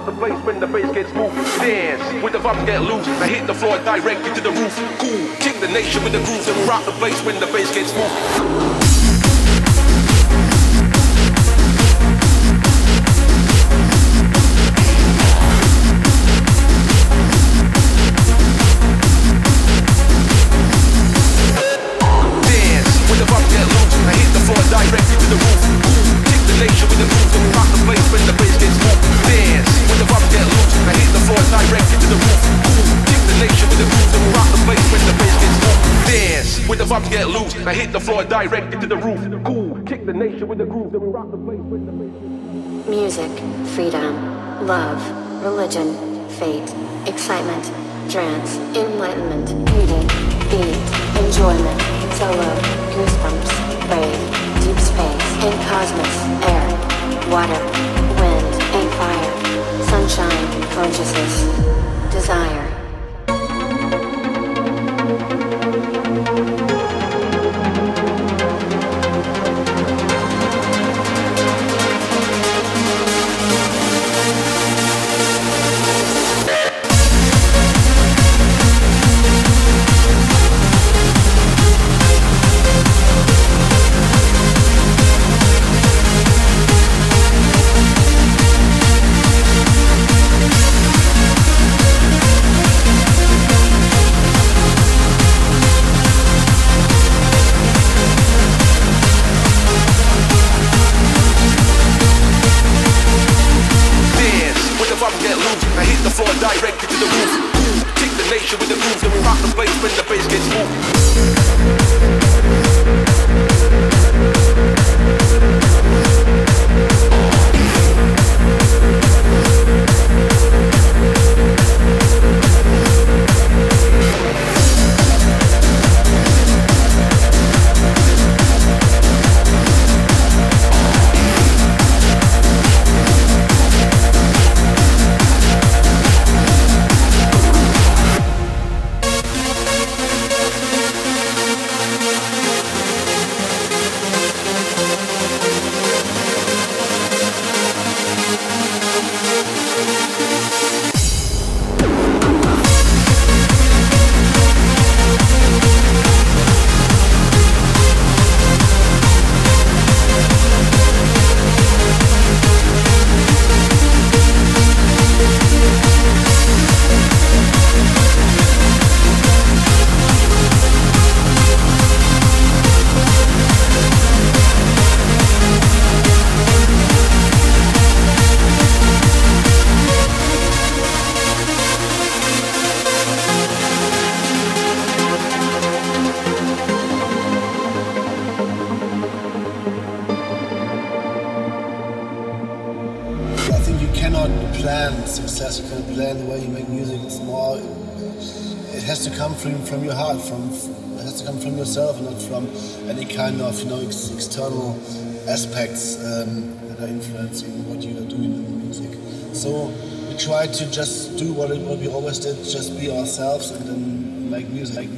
rock the place when the bass gets moved. Dance when the bumps get loose. I hit the floor direct into the roof. Cool, kick the nation with the grooves and rock the place when the bass gets moved. Get loose, I hit the floor direct into the roof. Cool, kick the nation with the groove, then we rock the place with the bass. Music, freedom, love, religion, fate, excitement, trance, enlightenment, beauty, beat, enjoyment, solo, goosebumps, wave, deep space, and cosmos, air, water, wind, and fire, sunshine, consciousness, desire. From your heart, it has to come from yourself and not from any kind of external aspects that are influencing what you are doing in the music. So we try to just do what we always did, just be ourselves and then make music.